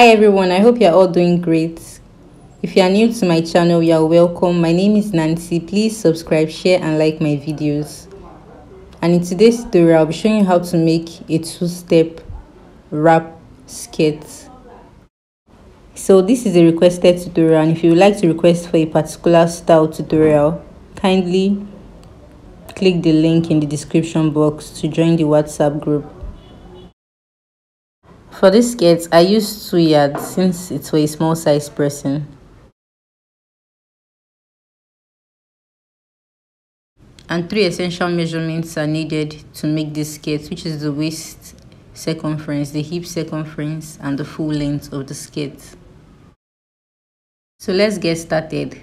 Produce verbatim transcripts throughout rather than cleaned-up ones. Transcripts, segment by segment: Hi everyone, I hope you're all doing great. If you are new to my channel, you are welcome. My name is Nancy. Please subscribe, share and like my videos. And in today's tutorial, I'll be showing you how to make a two-step wrap skirt. So this is a requested tutorial, and if you would like to request for a particular style tutorial, kindly click the link in the description box to join the WhatsApp group. For this skirt, I used two yards since it's for a small size person. And three essential measurements are needed to make this skirt, which is the waist circumference, the hip circumference, and the full length of the skirt. So let's get started.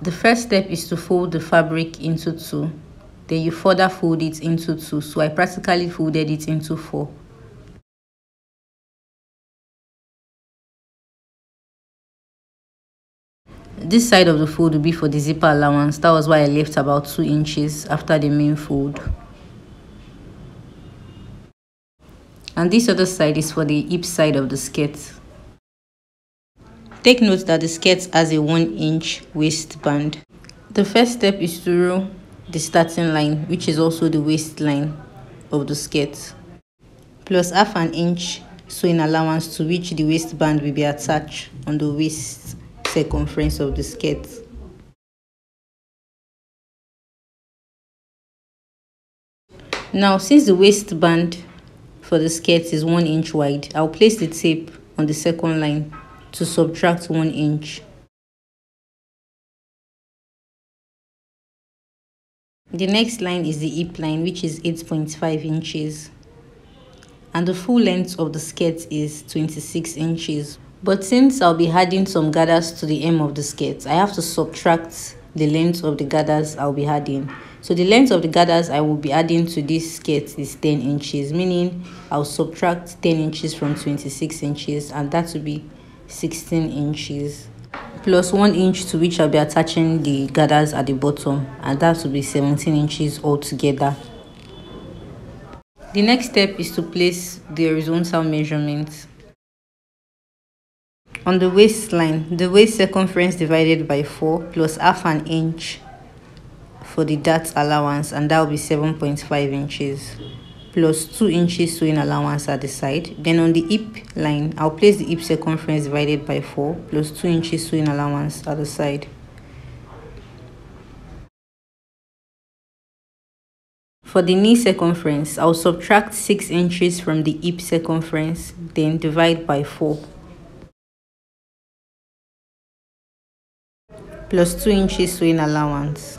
The first step is to fold the fabric into two. Then you further fold it into two. So I practically folded it into four. This side of the fold will be for the zipper allowance. That was why I left about two inches after the main fold. And this other side is for the hip side of the skirt. Take note that the skirt has a one inch waistband. The first step is to row the starting line, which is also the waistline of the skirt, plus half an inch sewing allowance to which the waistband will be attached on the waist circumference of the skirt. Now, since the waistband for the skirt is one inch wide, I'll place the tape on the second line to subtract one inch. The next line is the hip line, which is eight point five inches, and the full length of the skirt is twenty-six inches. But since I'll be adding some gathers to the hem of the skirt, I have to subtract the length of the gathers I'll be adding. So the length of the gathers I will be adding to this skirt is ten inches, meaning I'll subtract ten inches from twenty-six inches, and that will be sixteen inches, plus one inch to which I'll be attaching the gathers at the bottom, and that will be seventeen inches altogether. The next step is to place the horizontal measurements. On the waistline, the waist circumference divided by four plus half an inch for the dart allowance, and that will be seven point five inches, plus two inches sewing allowance at the side. Then on the hip line, I'll place the hip circumference divided by four plus two inches sewing allowance at the side. For the knee circumference, I'll subtract six inches from the hip circumference, then divide by four. Plus two inches sewing allowance.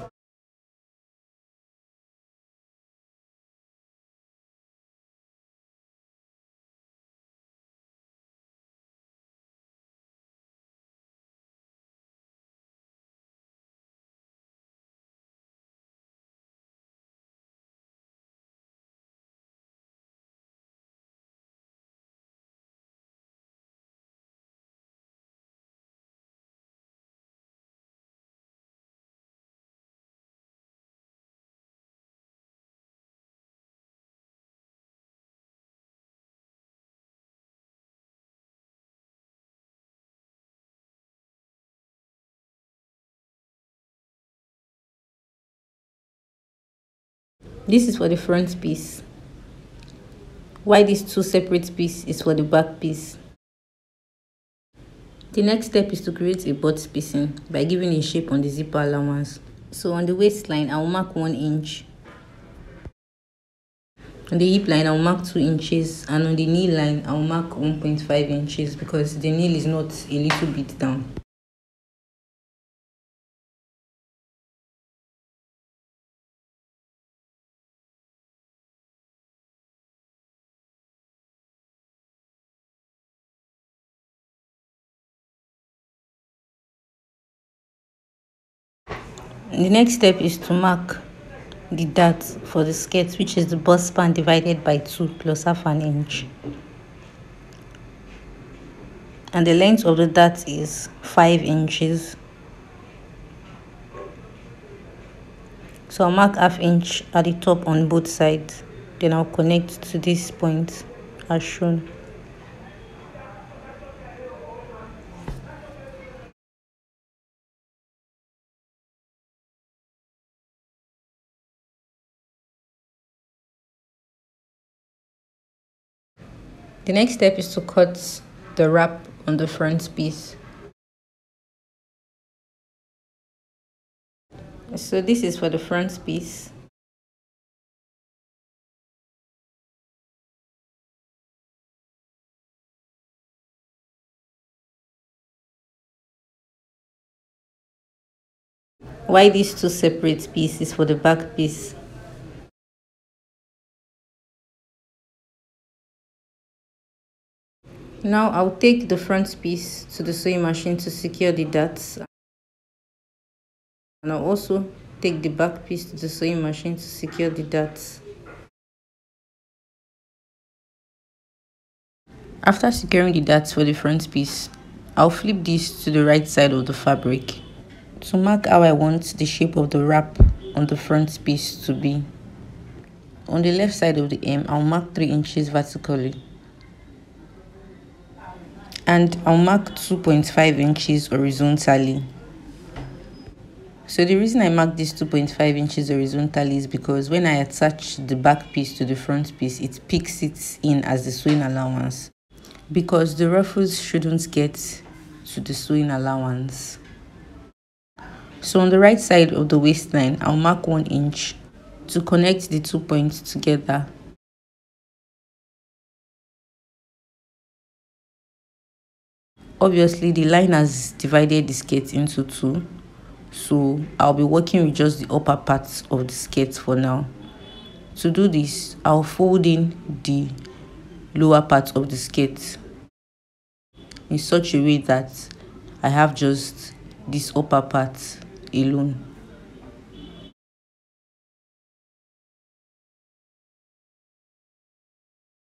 This is for the front piece. Why these two separate pieces is for the back piece. The next step is to create a butt piecing by giving a shape on the zipper allowance. So on the waistline, I will mark one inch. On the hip line, I will mark two inches, and on the knee line, I will mark one point five inches because the knee is not a little bit down. The next step is to mark the dart for the skirt, which is the bust span divided by two plus half an inch. And the length of the dart is five inches. So I'll mark half inch at the top on both sides. Then I'll connect to this point as shown. The next step is to cut the wrap on the front piece. So this is for the front piece. Why these two separate pieces for the back piece? Now I'll take the front piece to the sewing machine to secure the darts, and I'll also take the back piece to the sewing machine to secure the darts. After securing the darts for the front piece, I'll flip this to the right side of the fabric to mark how I want the shape of the wrap on the front piece to be. On the left side of the hem, I'll mark three inches vertically, and I'll mark two point five inches horizontally. So the reason I mark this two point five inches horizontally is because when I attach the back piece to the front piece, it picks it in as the sewing allowance, because the ruffles shouldn't get to the sewing allowance. So on the right side of the waistline, I'll mark one inch to connect the two points together. Obviously, the line has divided the skirt into two, so I'll be working with just the upper parts of the skirt for now. To do this, I'll fold in the lower part of the skirt in such a way that I have just this upper part alone.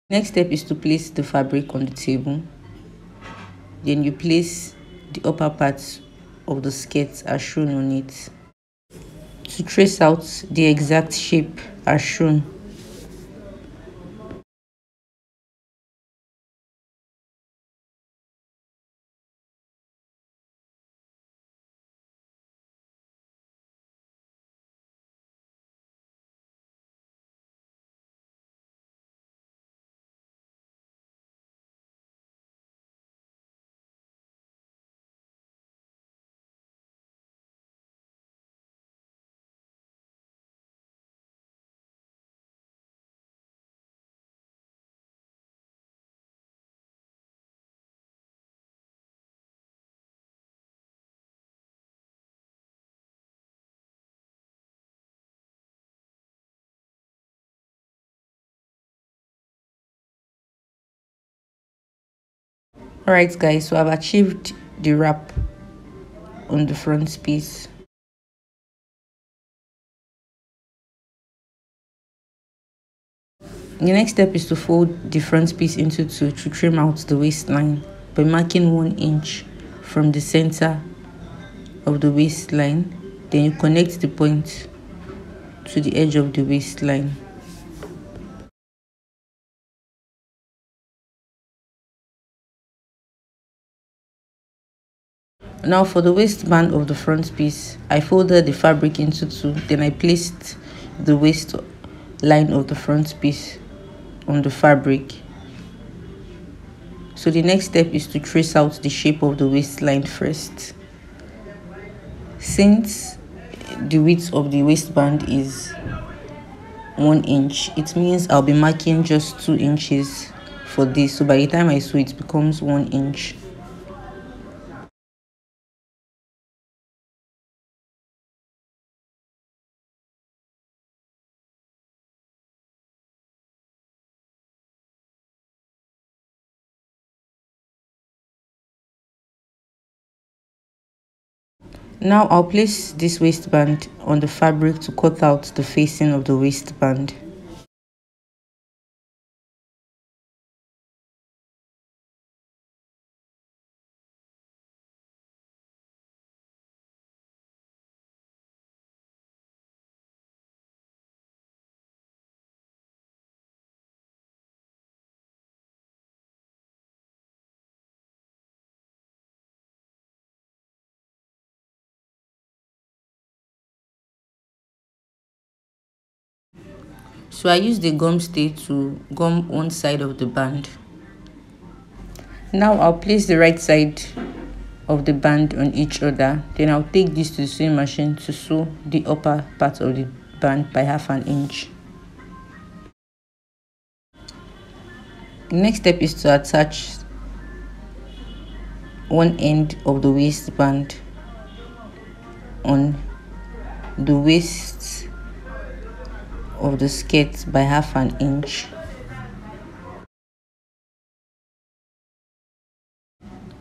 Next step is to place the fabric on the table. Then you place the upper part of the skirt as shown on it to trace out the exact shape as shown. Alright guys, so I've achieved the wrap on the front piece. The next step is to fold the front piece into two to trim out the waistline by marking one inch from the center of the waistline. Then you connect the point to the edge of the waistline. Now for the waistband of the front piece, I folded the fabric into two, then I placed the waistline of the front piece on the fabric. So the next step is to trace out the shape of the waistline first. Since the width of the waistband is one inch, it means I'll be marking just two inches for this. So by the time I sew, it becomes one inch. Now I'll place this waistband on the fabric to cut out the facing of the waistband. So I used the gum stay to gum one side of the band. Now I'll place the right side of the band on each other. Then I'll take this to the sewing machine to sew the upper part of the band by half an inch. The next step is to attach one end of the waistband on the waist of the skirt by half an inch.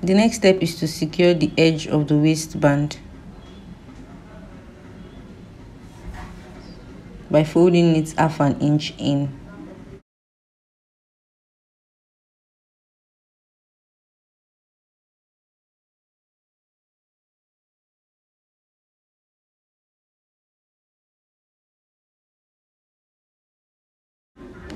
The next step is to secure the edge of the waistband by folding it half an inch in.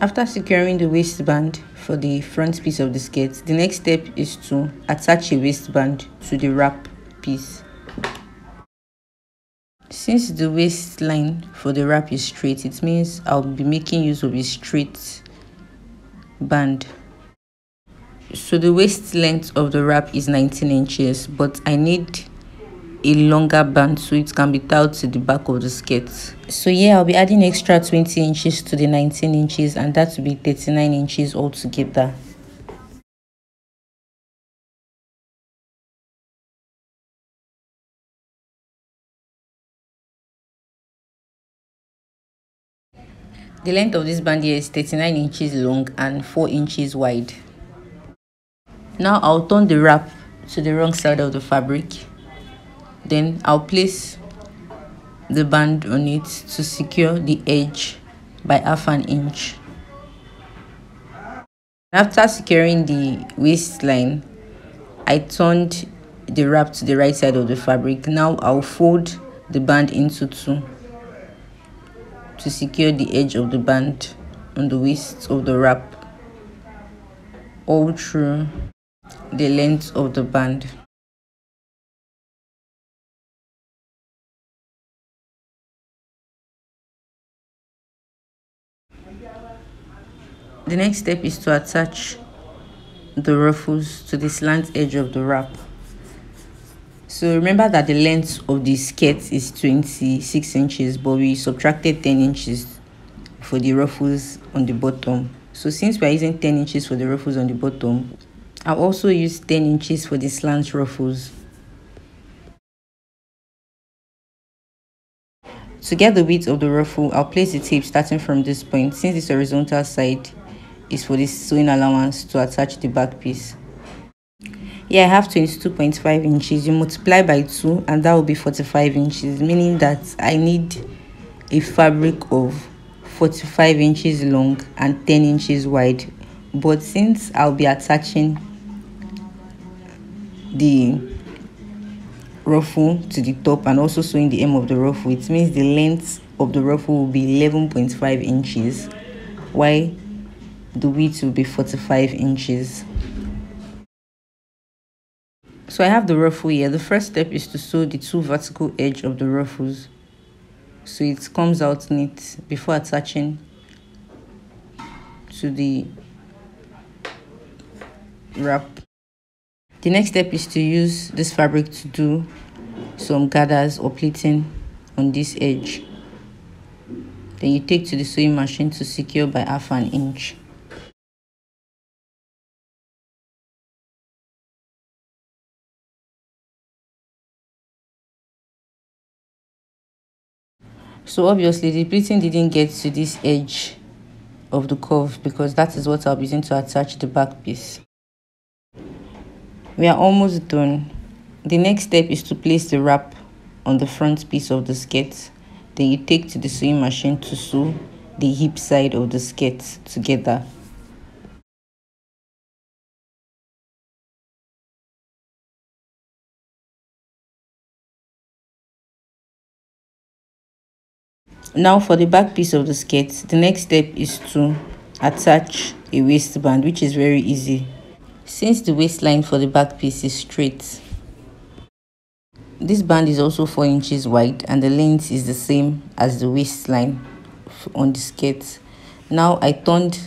After securing the waistband for the front piece of the skirt, the next step is to attach a waistband to the wrap piece. Since the waistline for the wrap is straight, it means I'll be making use of a straight band. So the waist length of the wrap is nineteen inches, but I need a longer band so it can be tied to the back of the skirt. So yeah, I'll be adding extra twenty inches to the nineteen inches, and that will be thirty-nine inches altogether. The length of this band here is thirty-nine inches long and four inches wide. Now I'll turn the wrap to the wrong side of the fabric. Then I'll place the band on it to secure the edge by half an inch. After securing the waistline, I turned the wrap to the right side of the fabric. Now I'll fold the band into two to secure the edge of the band on the waist of the wrap all through the length of the band. The next step is to attach the ruffles to the slant edge of the wrap. So remember that the length of the skirt is twenty-six inches, but we subtracted ten inches for the ruffles on the bottom. So since we're using ten inches for the ruffles on the bottom, I'll also use ten inches for the slant ruffles. To get the width of the ruffle, I'll place the tape starting from this point, since it's horizontal side is for the sewing allowance to attach the back piece. Here I have twenty-two point five inches. You multiply by two and that will be forty-five inches, meaning that I need a fabric of forty-five inches long and ten inches wide. But since I'll be attaching the ruffle to the top and also sewing the hem of the ruffle, it means the length of the ruffle will be eleven point five inches, while the width will be forty-five inches. So I have the ruffle here. The first step is to sew the two vertical edges of the ruffles so it comes out neat before attaching to the wrap. The next step is to use this fabric to do some gathers or pleating on this edge. Then you take to the sewing machine to secure by half an inch. So obviously the pleating didn't get to this edge of the curve because that is what I'll be using to attach the back piece. We are almost done. The next step is to place the wrap on the front piece of the skirt. Then you take to the sewing machine to sew the hip side of the skirt together. Now for the back piece of the skirt, the next step is to attach a waistband, which is very easy since the waistline for the back piece is straight. This band is also four inches wide and the length is the same as the waistline on the skirt. Now I turned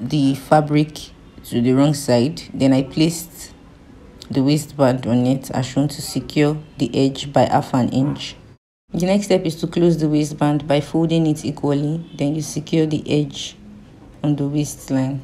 the fabric to the wrong side, then I placed the waistband on it as shown to secure the edge by half an inch. The next step is to close the waistband by folding it equally, then you secure the edge on the waistline.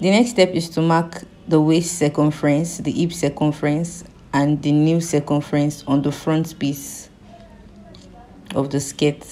The next step is to mark the waist circumference, the hip circumference, and the new circumference on the front piece of the skirt.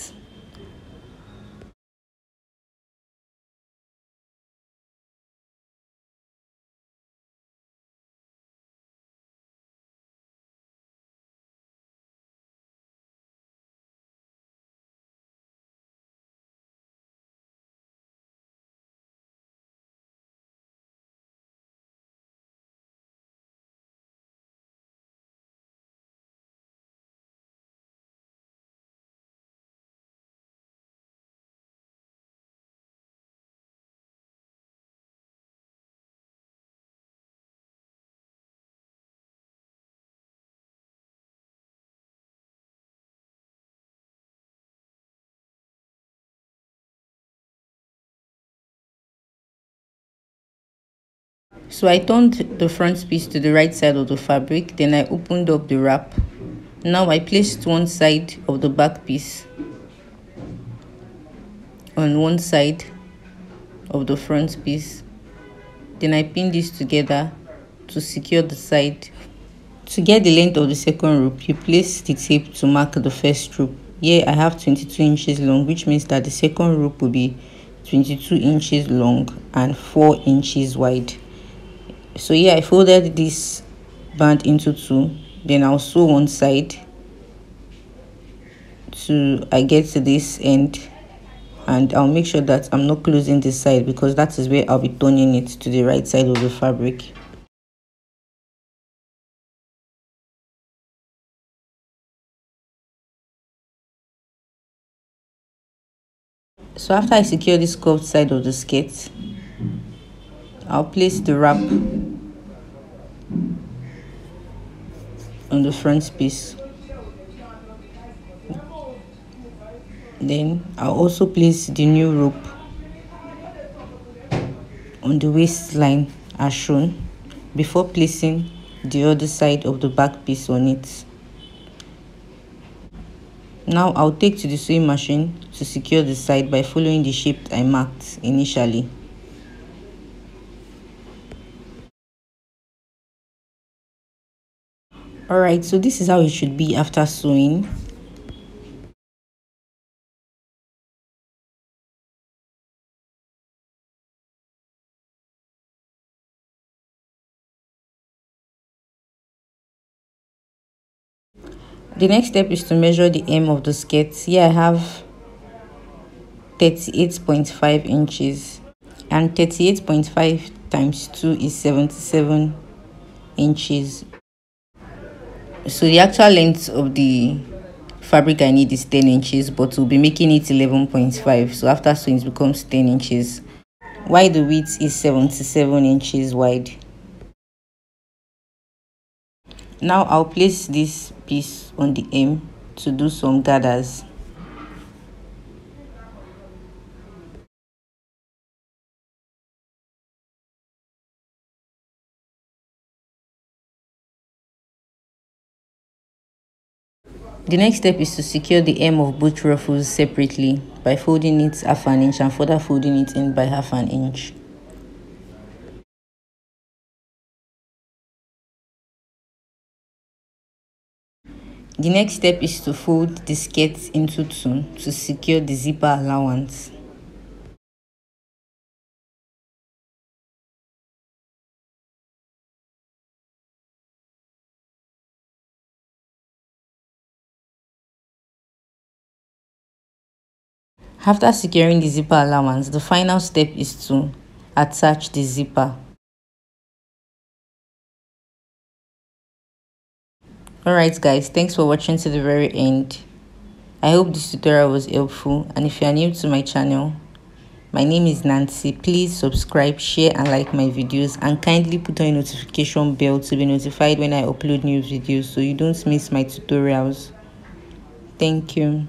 So I turned the front piece to the right side of the fabric, then I opened up the wrap. Now I placed one side of the back piece on one side of the front piece. Then I pinned this together to secure the side. To get the length of the second rope, you place the tape to mark the first rope. Here I have twenty-two inches long, which means that the second rope will be twenty-two inches long and four inches wide. So here I folded this band into two, then I'll sew one side to I get to this end, and I'll make sure that I'm not closing this side because that is where I'll be turning it to the right side of the fabric. So after I secure this curved side of the skirt, I'll place the wrap on the front piece. Then I'll also place the new rope on the waistline as shown before placing the other side of the back piece on it. Now I'll take to the sewing machine to secure the side by following the shape I marked initially. Alright, so this is how it should be after sewing. The next step is to measure the hem of the skirt. Here I have thirty-eight point five inches, and thirty-eight point five times two is seventy-seven inches. So the actual length of the fabric I need is ten inches, but we'll be making it eleven point five, so after sewing it becomes ten inches, while the width is seventy-seven inches wide. Now I'll place this piece on the hem to do some gathers. The next step is to secure the hem of both ruffles separately by folding it half an inch and further folding it in by half an inch. The next step is to fold the skirt into two to secure the zipper allowance. After securing the zipper allowance, the final step is to attach the zipper. Alright guys, thanks for watching to the very end. I hope this tutorial was helpful, and if you are new to my channel, My name is Nancy. Please subscribe, share and like my videos, and kindly put on a notification bell to be notified when I upload new videos so you don't miss my tutorials. Thank you.